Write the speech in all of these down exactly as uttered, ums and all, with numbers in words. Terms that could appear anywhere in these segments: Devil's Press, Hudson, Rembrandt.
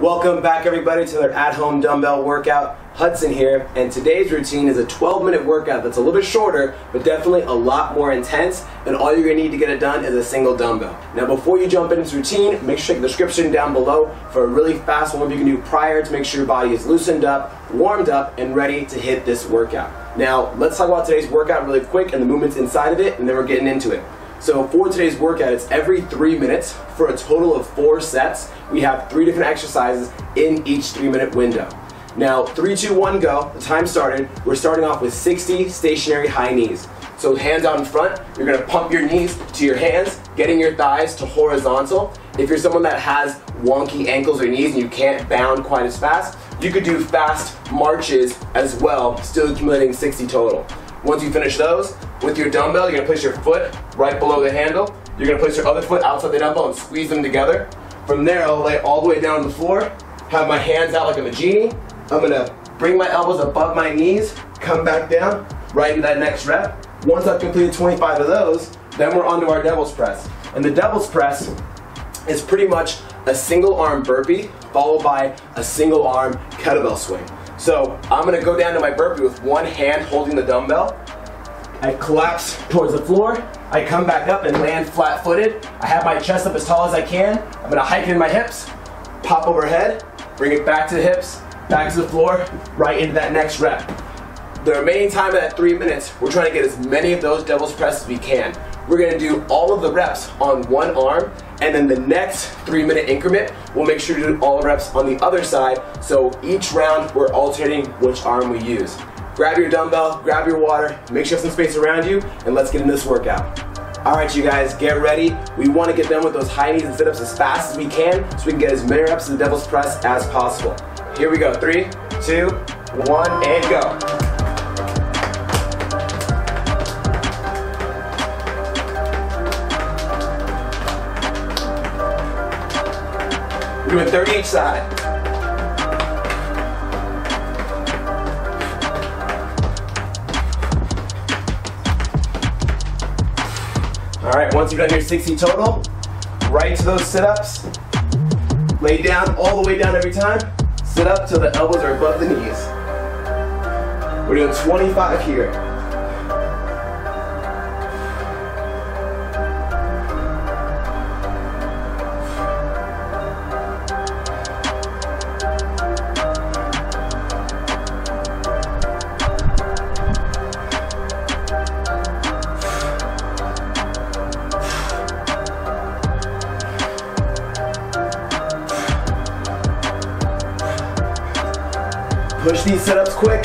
Welcome back everybody to their at-home dumbbell workout. Hudson here, and today's routine is a twelve minute workout that's a little bit shorter, but definitely a lot more intense, and all you're going to need to get it done is a single dumbbell. Now before you jump into this routine, make sure to check the description down below for a really fast one you can do prior to make sure your body is loosened up, warmed up, and ready to hit this workout. Now let's talk about today's workout really quick and the movements inside of it, and then we're getting into it. So for today's workout, it's every three minutes for a total of four sets. We have three different exercises in each three minute window. Now, three, two, one, go, the time started. We're starting off with sixty stationary high knees. So hands out in front, you're gonna pump your knees to your hands, getting your thighs to horizontal. If you're someone that has wonky ankles or knees and you can't bound quite as fast, you could do fast marches as well, still accumulating sixty total. Once you finish those, with your dumbbell, you're gonna place your foot right below the handle. You're gonna place your other foot outside the dumbbell and squeeze them together. From there, I'll lay all the way down on the floor, have my hands out like I'm a genie. I'm gonna bring my elbows above my knees, come back down, right into that next rep. Once I've completed twenty-five of those, then we're onto our Devil's Press. And the Devil's Press is pretty much a single arm burpee followed by a single arm kettlebell swing. So I'm gonna go down to my burpee with one hand holding the dumbbell. I collapse towards the floor. I come back up and land flat footed. I have my chest up as tall as I can. I'm gonna hike in my hips, pop overhead, bring it back to the hips, back to the floor, right into that next rep. The remaining time of that three minutes, we're trying to get as many of those Devil's Press as we can. We're gonna do all of the reps on one arm, and then the next three minute increment, we'll make sure to do all the reps on the other side, so each round we're alternating which arm we use. Grab your dumbbell, grab your water, make sure you have some space around you, and let's get into this workout. All right, you guys, get ready. We wanna get done with those high knees and sit-ups as fast as we can, so we can get as many reps of the Devil's Press as possible. Here we go, three, two, one, and go. We're doing thirty each side. All right, once you've done your sixty total, right to those sit-ups. Lay down, all the way down every time. Sit up till the elbows are above the knees. We're doing twenty-five here. Push these sit-ups quick.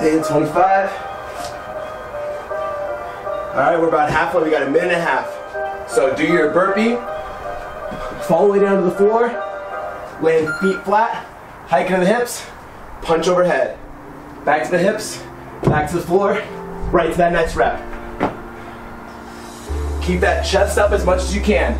And twenty-five. All right, we're about halfway. We got a minute and a half. So do your burpee. Fall the way down to the floor. Laying feet flat, hike into the hips, punch overhead. Back to the hips, back to the floor, right to that next rep. Keep that chest up as much as you can.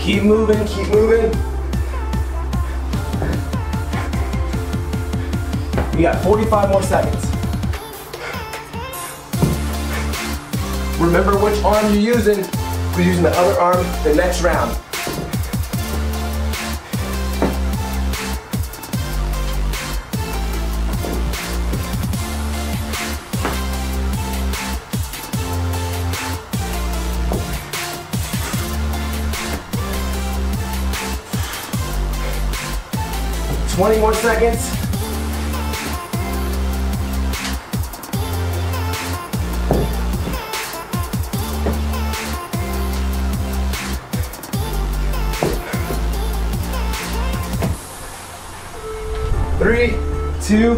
Keep moving, keep moving. We got forty-five more seconds. Remember which arm you're using. We're using the other arm the next round. twenty more seconds. Three, two,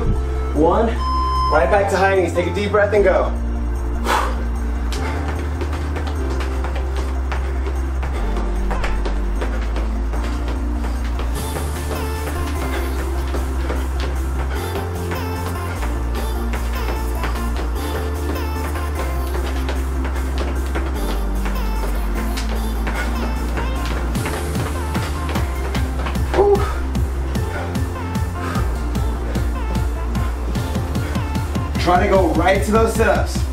one. Right back to high knees. Take a deep breath and go. Try to go right to those sit-ups.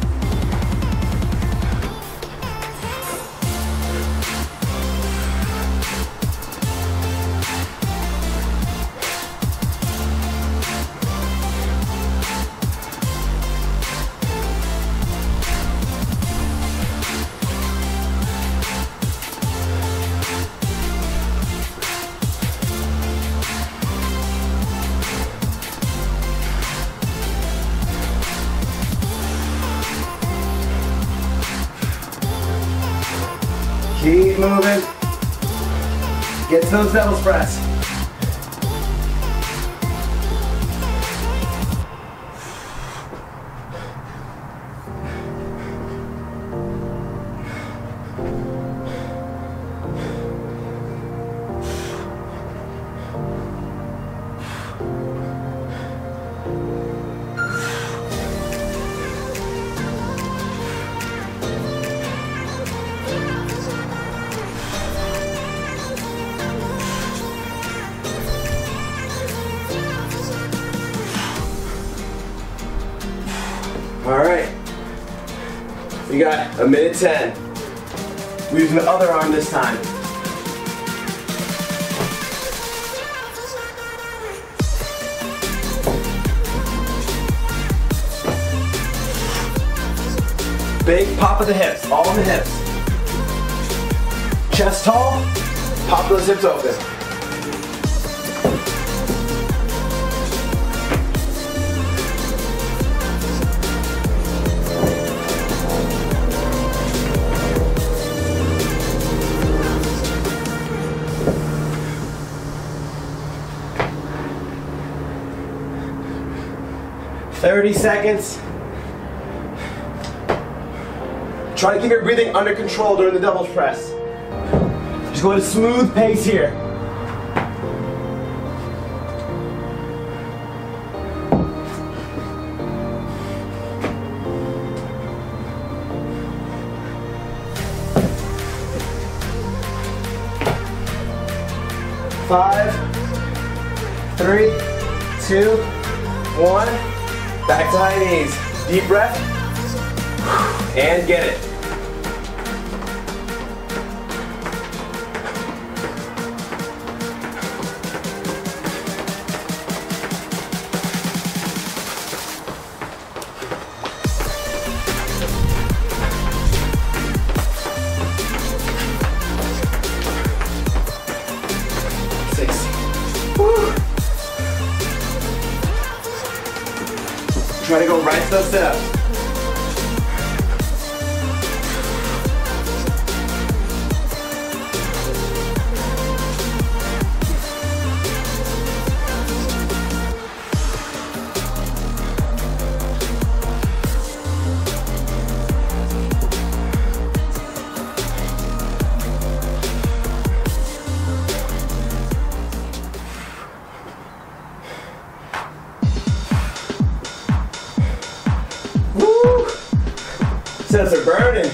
Keep moving. Get to those Devil's Press. Alright, we got a minute ten. We're using the other arm this time. Big pop of the hips, all in the hips. Chest tall, pop those hips open. thirty seconds. Try to keep your breathing under control during the Devil's Press. Just go at a smooth pace here. Five, three, two, one. Back to high knees. Deep breath. And get it. Try to go right to those sit-ups. Sets are burning.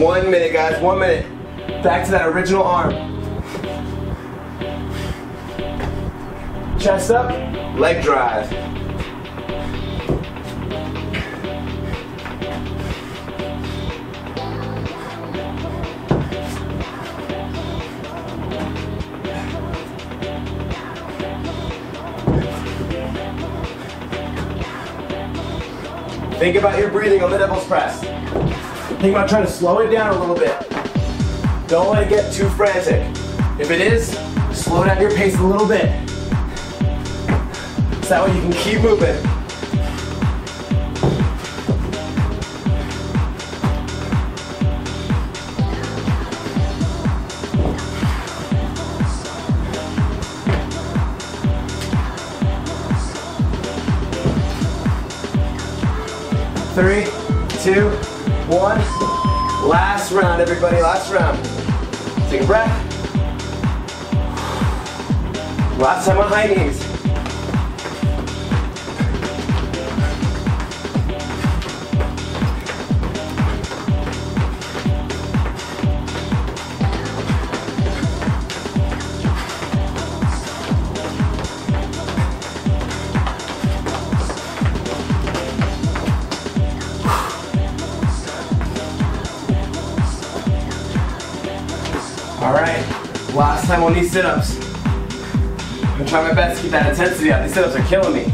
One minute, guys, one minute. Back to that original arm. Chest up, leg drive. Think about your breathing on the Devil's Press. Think about trying to slow it down a little bit. Don't let it get too frantic. If it is, slow down your pace a little bit. So that way you can keep moving. Three, two, one. Last round, everybody, last round. Take a breath. Last time on high knees. Alright, last time on these sit-ups. I'm gonna try my best to keep that intensity up. These sit-ups are killing me.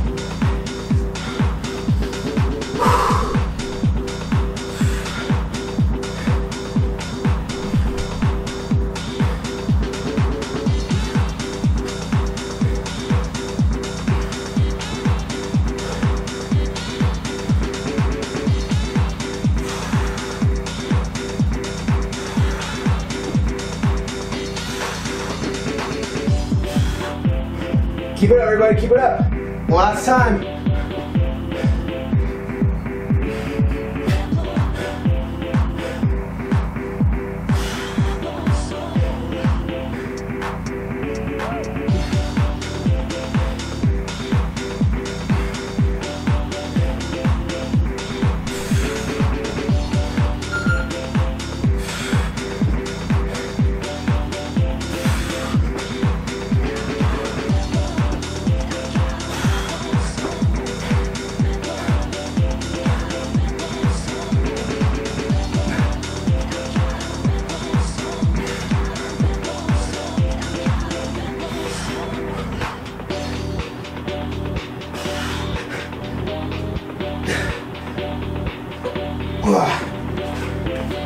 Keep it up, everybody, keep it up. Last time.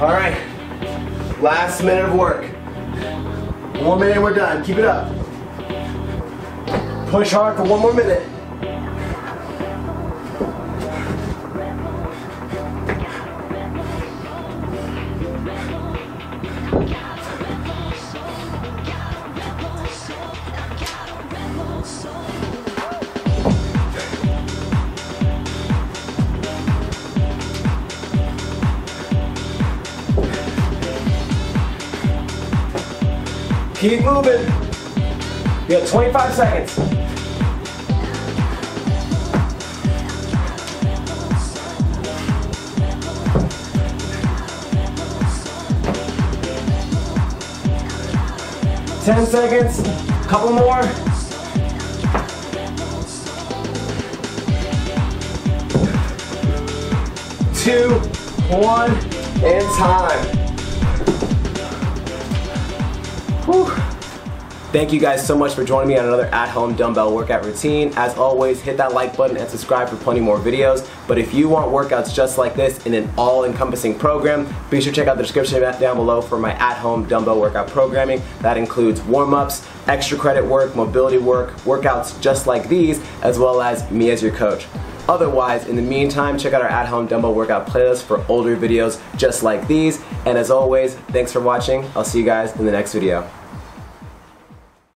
Alright, last minute of work. One minute and we're done. Keep it up. Push hard for one more minute. Keep moving. You have twenty-five seconds. ten seconds. Couple more. two, one, and time. Whew. Thank you guys so much for joining me on another at-home dumbbell workout routine. As always, hit that like button and subscribe for plenty more videos. But if you want workouts just like this in an all-encompassing program, be sure to check out the description down below for my at-home dumbbell workout programming. That includes warm-ups, extra credit work, mobility work, workouts just like these, as well as me as your coach. Otherwise, in the meantime, check out our at-home dumbbell workout playlist for older videos just like these. And as always, thanks for watching. I'll see you guys in the next video.